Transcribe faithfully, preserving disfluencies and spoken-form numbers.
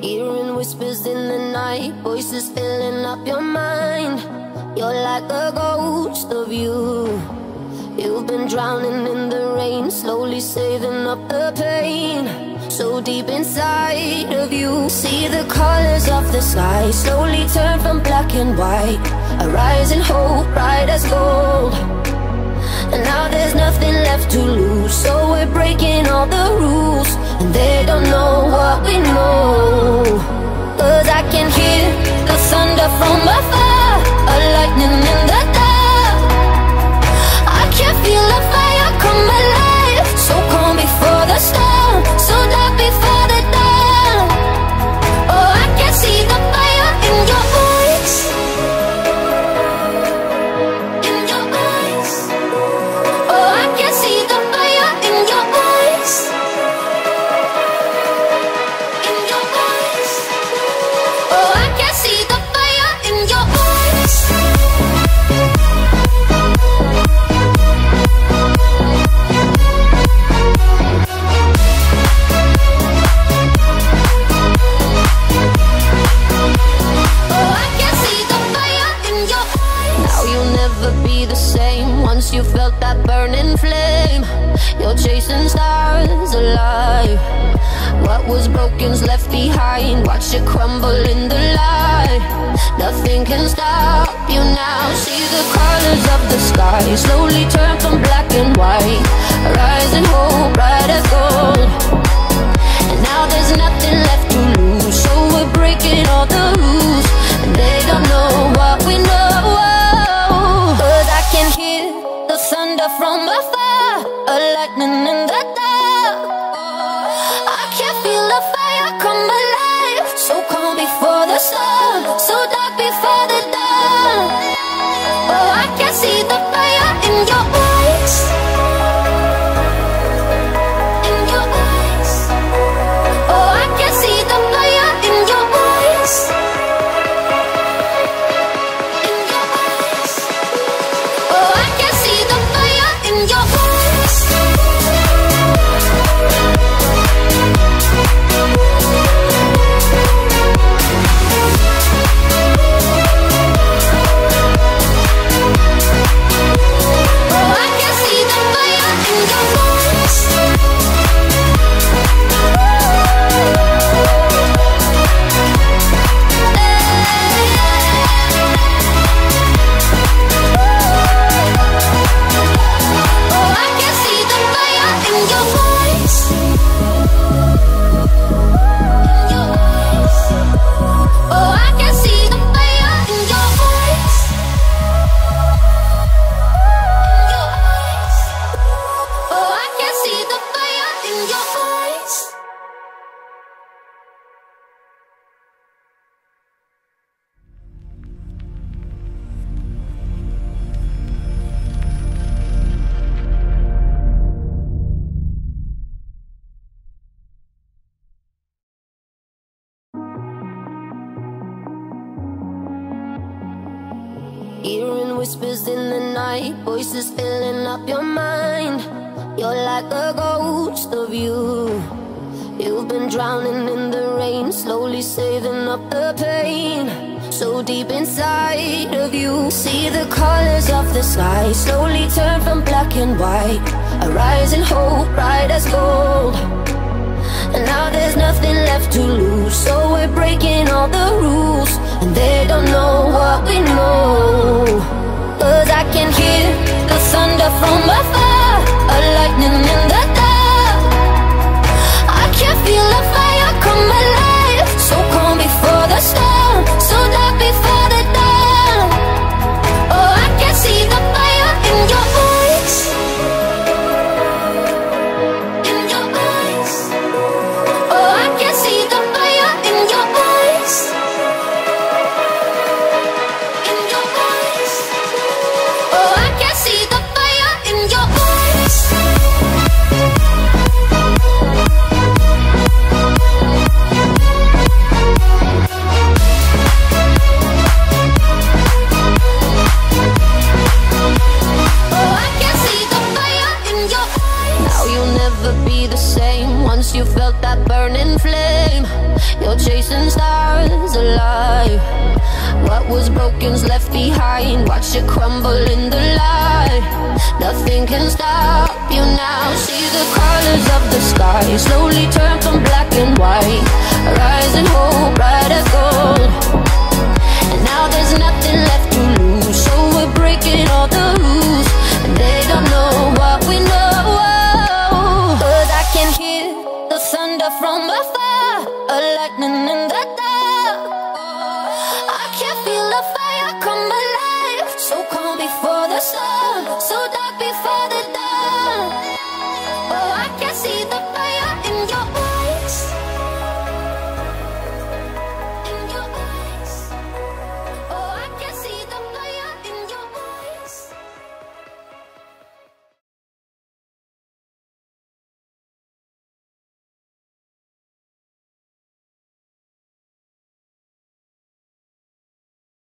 Hearing whispers in the night, voices filling up your mind. You're like a ghost of you. You've been drowning in the rain, slowly saving up the pain. So deep inside of you, see the colors of the sky slowly turn from black and white. A rising hope, bright as gold. And now there's nothing left to lose, so we're breaking all the rules. And they don't know what we know, 'cause I can hear the thunder from afar, a lightning in the dark. I can feel a fire come alive, so calm before the storm, so dark before the dawn. Oh, I can see the fire in your eyes, in your eyes. Oh, I can see the fire in your eyes. Once you felt that burning flame, you're chasing stars alive. What was broken's left behind, watch it crumble in the light. Nothing can stop you now. See the colors of the sky slowly turn from black and white. Rising hope, bright as gold. And now there's nothing left to lose, so we're breaking all the rules. And they don't know what we know. Thunder from afar, a lightning in the dark. I can feel the fire come alive, so calm before the storm, so dark before the dawn. Oh, I can see the fire in your eyes, in your eyes. Oh, I can see the fire in your eyes, in your eyes. Oh, I can see the fire in your eyes. Oh, I can see the fire in your eyes. Oh, I can see the fire in your eyes. In your eyes. Oh, I can see the fire in your eyes. In your eyes. Oh, I can see the fire in your eyes. Hearing whispers in the night, voices filling up your mind. You're like a ghost of you. You've been drowning in the rain, slowly saving up the pain. So deep inside of you, see the colors of the sky slowly turn from black and white. A rising hope, bright as gold. And now there's nothing left to lose, so we're breaking all the rules. And they don't know what we know, 'cause I can hear the thunder from afar, a lightning in the dark. I can feel the fire come alive, so calm before the storm, so dark before the dawn. Oh, I can see the fire in your eyes, in your eyes. Oh, I can see the fire in your eyes. Oh, I can't. high and watch it crumble in the light. Nothing can stop you now. See the colors of the sky slowly turn from black and white. Rise and hope, bright as gold. And now there's nothing left to lose.